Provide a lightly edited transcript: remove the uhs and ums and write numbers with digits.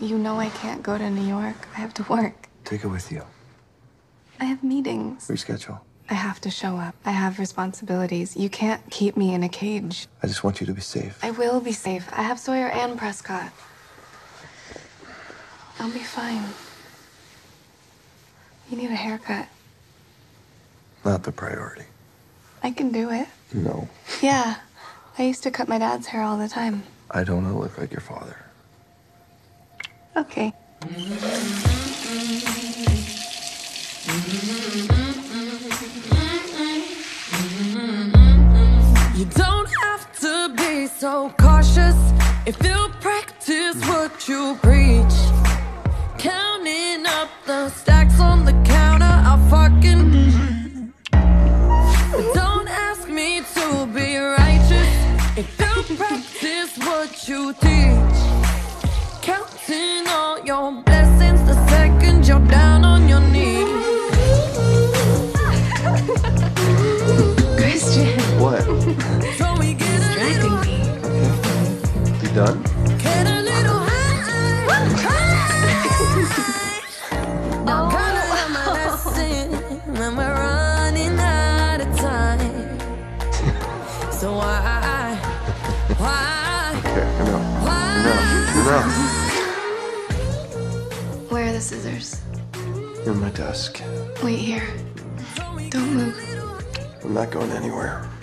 You know I can't go to New York. I have to work. Take it with you. I have meetings. Reschedule. I have to show up. I have responsibilities. You can't keep me in a cage. I just want you to be safe. I will be safe. I have Sawyer and Prescott. I'll be fine. You need a haircut. Not the priority. I can do it. No. Yeah. I used to cut my dad's hair all the time. I don't want to look like your father. Okay. You don't have to be so cautious if you practice what you preach. Counting up the stacks on the counter, I'll fucking. But don't ask me to be righteous if you practice what you teach. Counting all your blessings the second you're down on your knees. Christian. What? He's driving me. Okay. You done? Get a little high. I'm gonna learn my lesson and we're running out of time. So why? Okay, come on. Come on. Where are the scissors? In my desk. Wait here. Don't move. I'm not going anywhere.